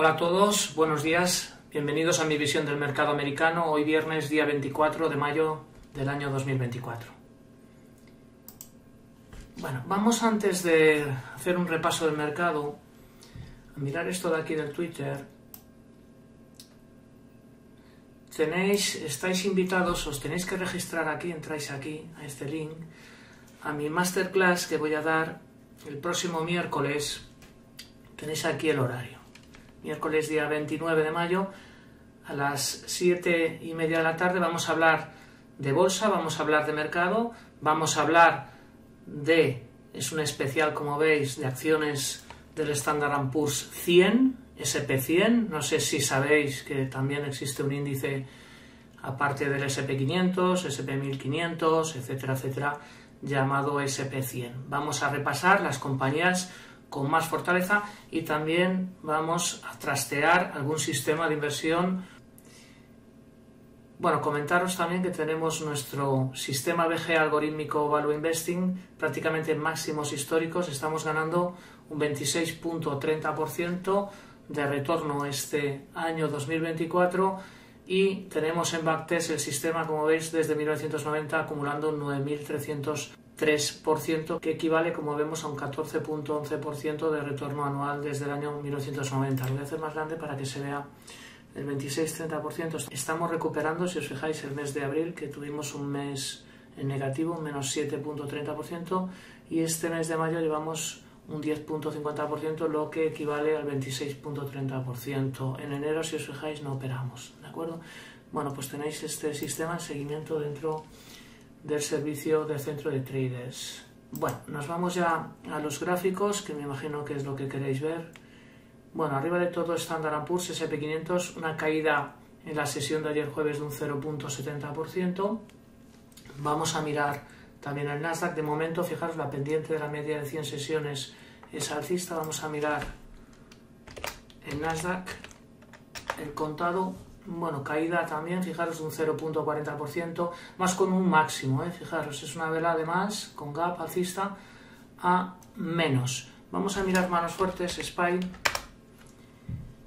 Hola a todos, buenos días, bienvenidos a mi visión del mercado americano, hoy viernes día 24 de mayo del año 2024. Bueno, vamos antes de hacer un repaso del mercado, a mirar esto de aquí del Twitter. Estáis invitados, os tenéis que registrar aquí, entráis aquí, a este link, a mi masterclass que voy a dar el próximo miércoles. Tenéis aquí el horario. Miércoles día 29 de mayo a las 7:30 de la tarde vamos a hablar de bolsa, vamos a hablar de mercado, vamos a hablar de, es un especial como veis, de acciones del Standard & Poor's 100, SP100, no sé si sabéis que también existe un índice aparte del SP500, SP1500, etcétera, etcétera, llamado SP100. Vamos a repasar las compañías con más fortaleza y también vamos a trastear algún sistema de inversión. Bueno, comentaros también que tenemos nuestro sistema BG algorítmico Value Investing prácticamente en máximos históricos. Estamos ganando un 26.30% de retorno este año 2024 y tenemos en backtest el sistema, como veis, desde 1990 acumulando 9.303%, que equivale, como vemos, a un 14.11% de retorno anual desde el año 1990. Lo voy a hacer más grande para que se vea el 26-30%. Estamos recuperando, si os fijáis, el mes de abril, que tuvimos un mes en negativo, un menos 7.30%, y este mes de mayo llevamos un 10.50%, lo que equivale al 26.30%. En enero, si os fijáis, no operamos, ¿de acuerdo? Bueno, pues tenéis este sistema en seguimiento dentro del servicio del Centro de Traders. Bueno, nos vamos ya a los gráficos, que me imagino que es lo que queréis ver. Bueno, arriba de todo Standard & Poor's, SP500, una caída en la sesión de ayer jueves de un 0.70%. Vamos a mirar también el Nasdaq. De momento, fijaros, la pendiente de la media de 100 sesiones es alcista. Vamos a mirar el Nasdaq, el contado. Bueno, caída también, fijaros, de un 0.40%, más con un máximo, fijaros, es una vela además con gap alcista a menos. Vamos a mirar manos fuertes, Spy.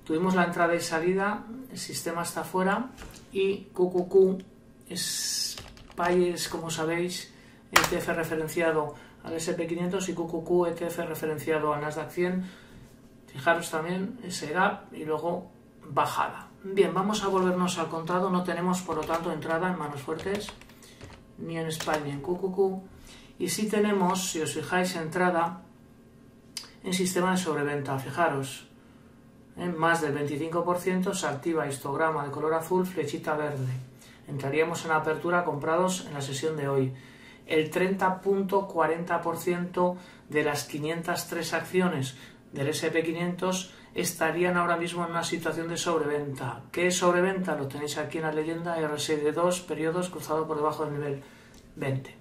Tuvimos la entrada y salida, el sistema está fuera y QQQ, Spy es, como sabéis, ETF referenciado al SP500 y QQQ ETF referenciado al Nasdaq 100. Fijaros también ese gap y luego bajada. Bien, vamos a volvernos al contado, no tenemos por lo tanto entrada en manos fuertes, ni en Spy ni en QQQ. Y sí tenemos, si os fijáis, entrada en sistema de sobreventa, fijaros. En más del 25% se activa histograma de color azul, flechita verde. Entraríamos en la apertura comprados en la sesión de hoy. El 30.40% de las 503 acciones del SP500 estarían ahora mismo en una situación de sobreventa. ¿Qué es sobreventa? Lo tenéis aquí en la leyenda, RSI de 2 periodos cruzado por debajo del nivel 20.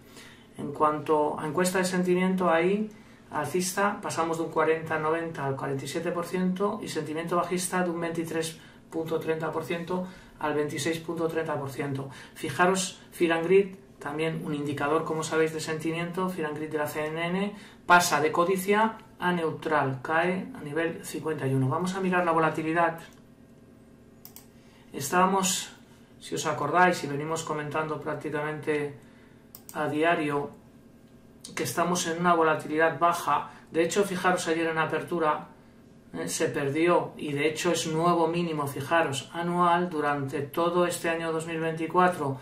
En cuanto a encuesta de sentimiento, ahí alcista, pasamos de un 40-90 al 47% y sentimiento bajista de un 23.30% al 26.30%. Fijaros, Fear and Greed, también un indicador, como sabéis, de sentimiento, Fear and Greed de la CNN, pasa de codicia a neutral, cae a nivel 51. Vamos a mirar la volatilidad. Estábamos, si os acordáis, y venimos comentando prácticamente a diario, que estamos en una volatilidad baja. De hecho, fijaros, ayer en apertura se perdió y de hecho es nuevo mínimo, fijaros, anual. Durante todo este año 2024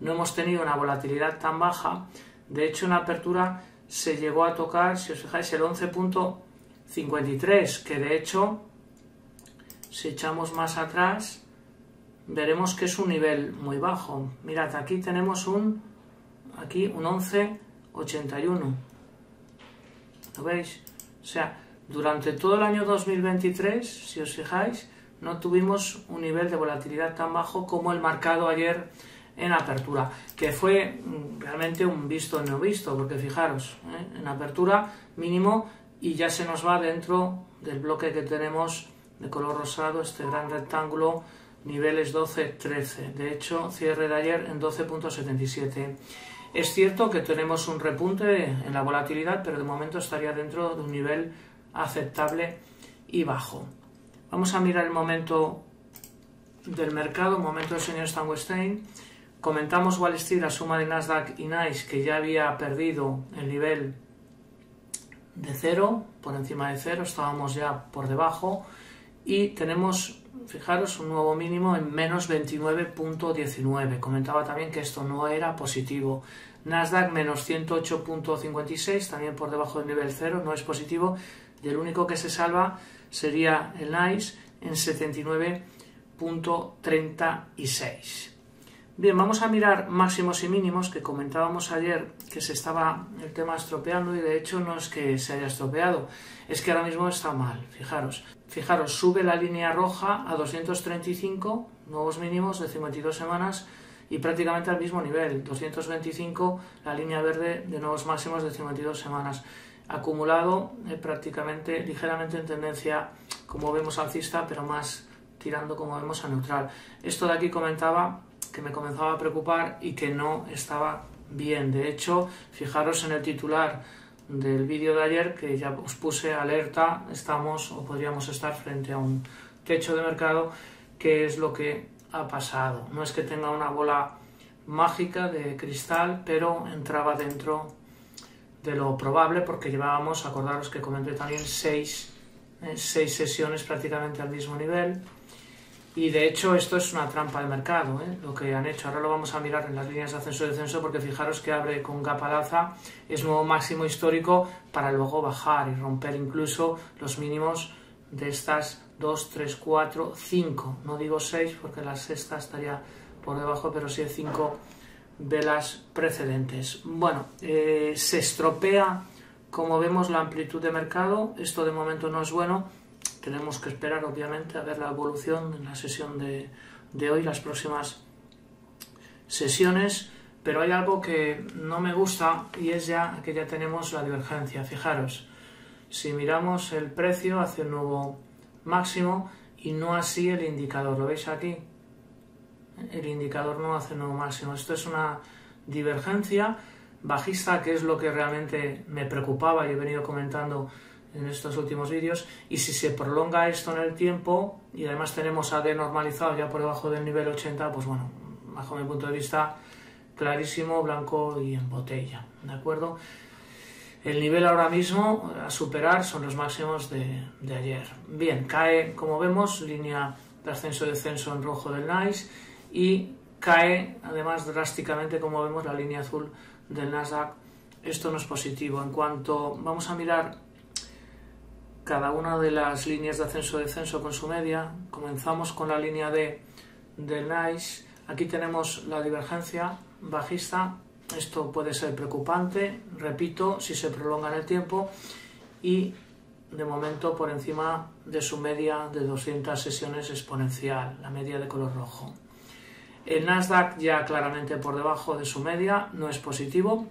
no hemos tenido una volatilidad tan baja. De hecho, en apertura se llegó a tocar, si os fijáis, el 11.53, que de hecho, si echamos más atrás, veremos que es un nivel muy bajo. Mirad, aquí tenemos un 11.81. ¿Lo veis? O sea, durante todo el año 2023, si os fijáis, no tuvimos un nivel de volatilidad tan bajo como el marcado ayer en apertura, que fue realmente un visto no visto, porque fijaros, en apertura mínimo y ya se nos va dentro del bloque que tenemos de color rosado, este gran rectángulo, niveles 12-13. De hecho, cierre de ayer en 12.77. Es cierto que tenemos un repunte en la volatilidad, pero de momento estaría dentro de un nivel aceptable y bajo. Vamos a mirar el momento del mercado, momento del señor Stan Weinstein. Comentamos Wall Street, la suma de Nasdaq y NICE, que ya había perdido el nivel de cero, por encima de cero, estábamos ya por debajo, y tenemos, fijaros, un nuevo mínimo en menos 29.19. Comentaba también que esto no era positivo. Nasdaq menos 108.56, también por debajo del nivel cero, no es positivo, y el único que se salva sería el NICE en 79.36. Bien, vamos a mirar máximos y mínimos, que comentábamos ayer que se estaba el tema estropeando, y de hecho no es que se haya estropeado, es que ahora mismo está mal. Fijaros, sube la línea roja a 235, nuevos mínimos de 52 semanas y prácticamente al mismo nivel, 225 la línea verde de nuevos máximos de 52 semanas, acumulado prácticamente ligeramente en tendencia, como vemos, alcista, pero más tirando, como vemos, a neutral. Esto de aquí comentaba que me comenzaba a preocupar y que no estaba bien. De hecho, fijaros en el titular del vídeo de ayer, que ya os puse alerta, estamos o podríamos estar frente a un techo de mercado, que es lo que ha pasado. No es que tenga una bola mágica de cristal, pero entraba dentro de lo probable, porque llevábamos, acordaros que comenté también, seis sesiones prácticamente al mismo nivel. Y de hecho esto es una trampa de mercado, lo que han hecho. Ahora lo vamos a mirar en las líneas de ascenso y descenso, porque fijaros que abre con gap al alza, es nuevo máximo histórico, para luego bajar y romper incluso los mínimos de estas 2, 3, 4, 5. No digo 6 porque la sexta estaría por debajo, pero sí 5 velas precedentes. Bueno, se estropea, como vemos, la amplitud de mercado. Esto de momento no es bueno. Tenemos que esperar, obviamente, a ver la evolución en la sesión de hoy, las próximas sesiones. Pero hay algo que no me gusta, y es ya que ya tenemos la divergencia. Fijaros, si miramos el precio, hace un nuevo máximo y no así el indicador. ¿Lo veis aquí? El indicador no hace un nuevo máximo. Esto es una divergencia bajista, que es lo que realmente me preocupaba y he venido comentando en estos últimos vídeos. Y si se prolonga esto en el tiempo, y además tenemos AD normalizado ya por debajo del nivel 80, pues bueno, bajo mi punto de vista, clarísimo, blanco y en botella, ¿de acuerdo? El nivel ahora mismo a superar son los máximos de ayer. Bien, cae, como vemos, línea de ascenso y descenso en rojo del NICE, y cae además drásticamente, como vemos, la línea azul del Nasdaq. Esto no es positivo. En cuanto vamos a mirar cada una de las líneas de ascenso-descenso con su media, comenzamos con la línea D del NICE. Aquí tenemos la divergencia bajista. Esto puede ser preocupante, repito, si se prolonga en el tiempo, y de momento por encima de su media de 200 sesiones exponencial, la media de color rojo. El Nasdaq ya claramente por debajo de su media, no es positivo.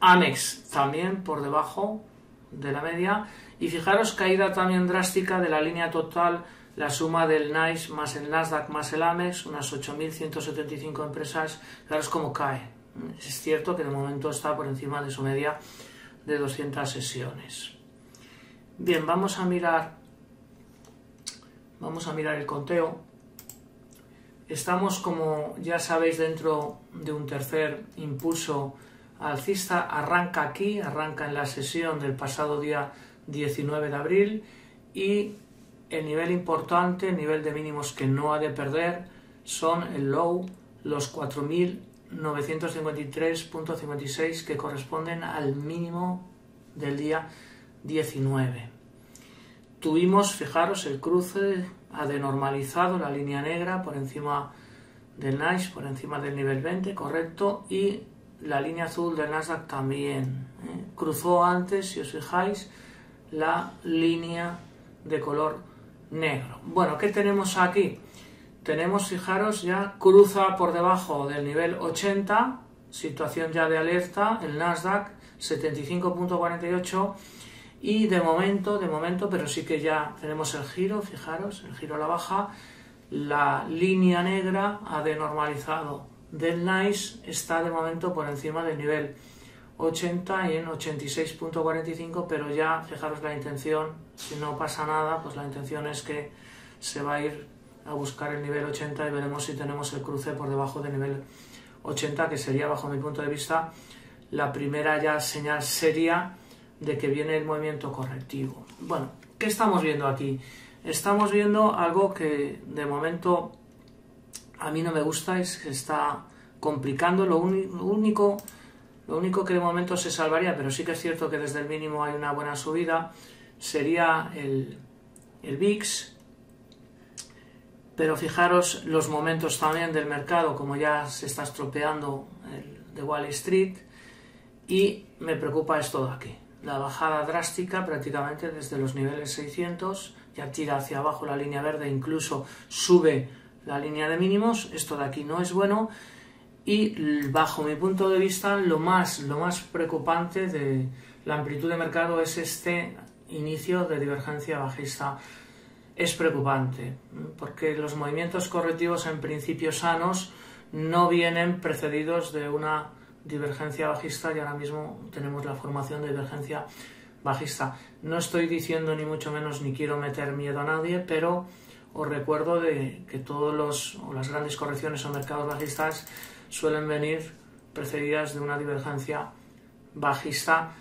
AMEX también por debajo de la media, y fijaros, caída también drástica de la línea total, la suma del NICE más el Nasdaq más el AMEX, unas 8.175 empresas. Fijaros cómo cae. Es cierto que de momento está por encima de su media de 200 sesiones. Bien, vamos a mirar el conteo. Estamos, como ya sabéis, dentro de un tercer impulso alcista. Arranca aquí, arranca en la sesión del pasado día 19 de abril, y el nivel importante, el nivel de mínimos que no ha de perder, son el low, los 4.953.56, que corresponden al mínimo del día 19. Tuvimos, fijaros, el cruce adenormalizado, la línea negra por encima del NICE, por encima del nivel 20, correcto, y la línea azul del Nasdaq también, cruzó antes, si os fijáis, la línea de color negro. Bueno, ¿qué tenemos aquí? Tenemos, fijaros, ya cruza por debajo del nivel 80, situación ya de alerta, el Nasdaq 75.48, y de momento, pero sí que ya tenemos el giro, fijaros, el giro a la baja, la línea negra ha denormalizado del NICE está de momento por encima del nivel 80 y en 86.45, pero ya, fijaros la intención, si no pasa nada, pues la intención es que se va a ir a buscar el nivel 80 y veremos si tenemos el cruce por debajo del nivel 80, que sería, bajo mi punto de vista, la primera ya señal seria de que viene el movimiento correctivo. Bueno, ¿qué estamos viendo aquí? Estamos viendo algo que de momento a mí no me gusta, es que está complicando. Lo único que de momento se salvaría, pero sí que es cierto que desde el mínimo hay una buena subida, sería el VIX, pero fijaros los momentos también del mercado, como ya se está estropeando el de Wall Street, y me preocupa esto de aquí, la bajada drástica prácticamente desde los niveles 600, ya tira hacia abajo la línea verde, incluso sube la línea de mínimos, esto de aquí no es bueno. Y bajo mi punto de vista, lo más preocupante de la amplitud de mercado es este inicio de divergencia bajista. Es preocupante, porque los movimientos correctivos en principio sanos no vienen precedidos de una divergencia bajista y ahora mismo tenemos la formación de divergencia bajista. No estoy diciendo ni mucho menos ni quiero meter miedo a nadie, pero os recuerdo de que las grandes correcciones en mercados bajistas suelen venir precedidas de una divergencia bajista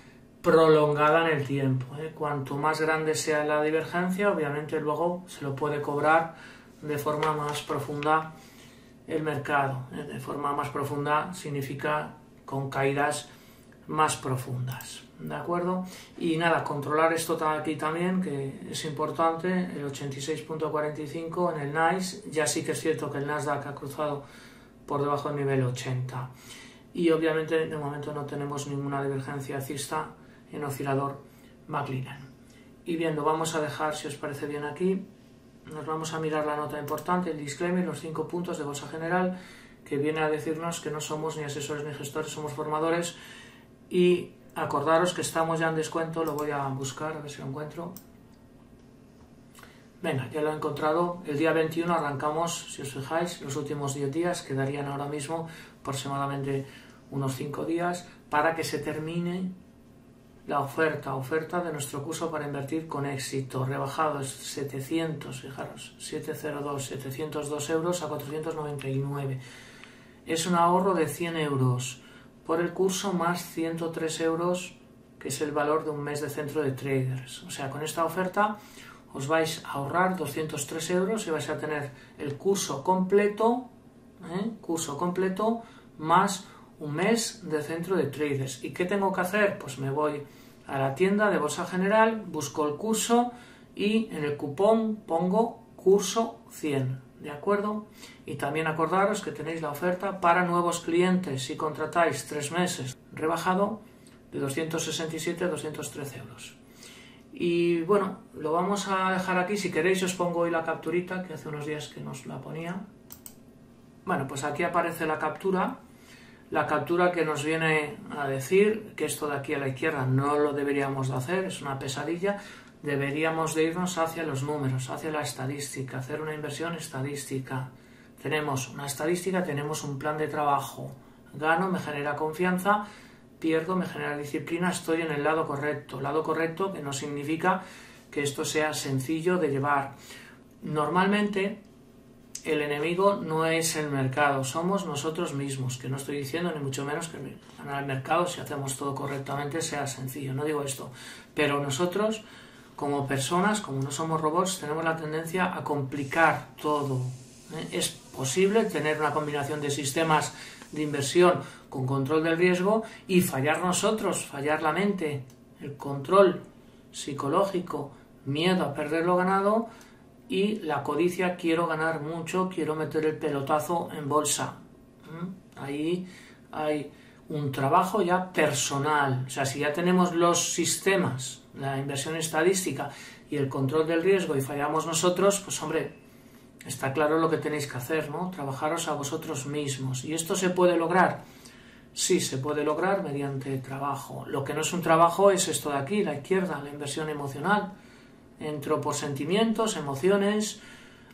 prolongada en el tiempo, ¿eh? Cuanto más grande sea la divergencia, obviamente luego se lo puede cobrar de forma más profunda el mercado, ¿eh? De forma más profunda significa con caídas más profundas, ¿de acuerdo? Y nada, controlar esto aquí también, que es importante, el 86.45 en el NICE, ya sí que es cierto que el Nasdaq ha cruzado por debajo del nivel 80. Y obviamente de momento no tenemos ninguna divergencia alcista en oscilador McLean. Y bien, lo vamos a dejar, si os parece bien, aquí. Nos vamos a mirar la nota importante, el disclaimer, los 5 puntos de Bolsa General, que viene a decirnos que no somos ni asesores ni gestores, somos formadores. Y acordaros que estamos ya en descuento, lo voy a buscar, a ver si lo encuentro. Venga, ya lo he encontrado. El día 21 arrancamos, si os fijáis, los últimos 10 días, quedarían ahora mismo aproximadamente unos 5 días para que se termine la oferta de nuestro curso para invertir con éxito. Rebajado 700, fijaros, 702, 702 euros a 499. Es un ahorro de 100 euros por el curso más 103 euros, que es el valor de un mes de Centro de Traders. O sea, con esta oferta os vais a ahorrar 203 euros y vais a tener el curso completo más un mes de Centro de Traders. ¿Y qué tengo que hacer? Pues me voy a la tienda de Bolsa General, busco el curso y en el cupón pongo curso 100, ¿de acuerdo? Y también acordaros que tenéis la oferta para nuevos clientes si contratáis 3 meses rebajado de 267 a 213 euros. Y bueno, lo vamos a dejar aquí. Si queréis os pongo hoy la capturita, que hace unos días que nos la ponía. Bueno, pues aquí aparece la captura que nos viene a decir que esto de aquí a la izquierda no lo deberíamos de hacer, es una pesadilla. Deberíamos de irnos hacia los números, hacia la estadística, hacer una inversión estadística. Tenemos una estadística, tenemos un plan de trabajo. Gano, me genera confianza. Pierdo, me genera disciplina, estoy en el lado correcto. Lado correcto que no significa que esto sea sencillo de llevar. Normalmente el enemigo no es el mercado, somos nosotros mismos, que no estoy diciendo ni mucho menos que ganar el mercado, si hacemos todo correctamente, sea sencillo, no digo esto. Pero nosotros, como personas, como no somos robots, tenemos la tendencia a complicar todo. Es posible tener una combinación de sistemas de inversión con control del riesgo y fallar nosotros, fallar la mente, el control psicológico, miedo a perder lo ganado y la codicia, quiero ganar mucho, quiero meter el pelotazo en bolsa. Ahí hay un trabajo ya personal, o sea, si ya tenemos los sistemas, la inversión estadística y el control del riesgo y fallamos nosotros, pues hombre, está claro lo que tenéis que hacer, ¿no? Trabajaros a vosotros mismos. ¿Y esto se puede lograr? Sí, se puede lograr mediante trabajo. Lo que no es un trabajo es esto de aquí, la izquierda, la inversión emocional. Entro por sentimientos, emociones,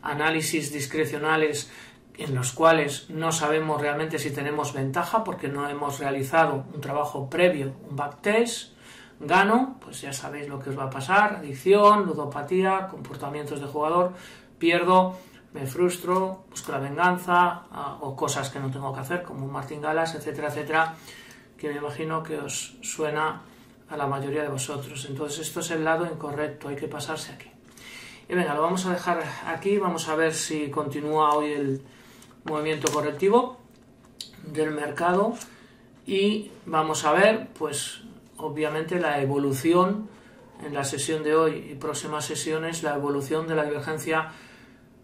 análisis discrecionales en los cuales no sabemos realmente si tenemos ventaja porque no hemos realizado un trabajo previo, un backtest. Gano, pues ya sabéis lo que os va a pasar, adicción, ludopatía, comportamientos de jugador. Pierdo, me frustro, busco la venganza o cosas que no tengo que hacer como Martín Galas, etcétera, etcétera, que me imagino que os suena a la mayoría de vosotros. Entonces esto es el lado incorrecto, hay que pasarse aquí. Y venga, lo vamos a dejar aquí, vamos a ver si continúa hoy el movimiento correctivo del mercado y vamos a ver, pues obviamente la evolución en la sesión de hoy y próximas sesiones, la evolución de la divergencia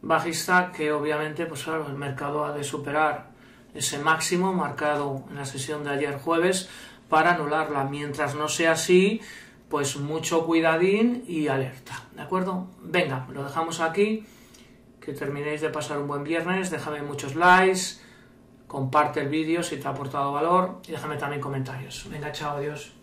bajista que obviamente, pues claro, el mercado ha de superar ese máximo marcado en la sesión de ayer jueves para anularla. Mientras no sea así, pues mucho cuidadín y alerta, ¿de acuerdo? Venga, lo dejamos aquí, que terminéis de pasar un buen viernes, déjame muchos likes, comparte el vídeo si te ha aportado valor y déjame también comentarios. Venga, chao, adiós.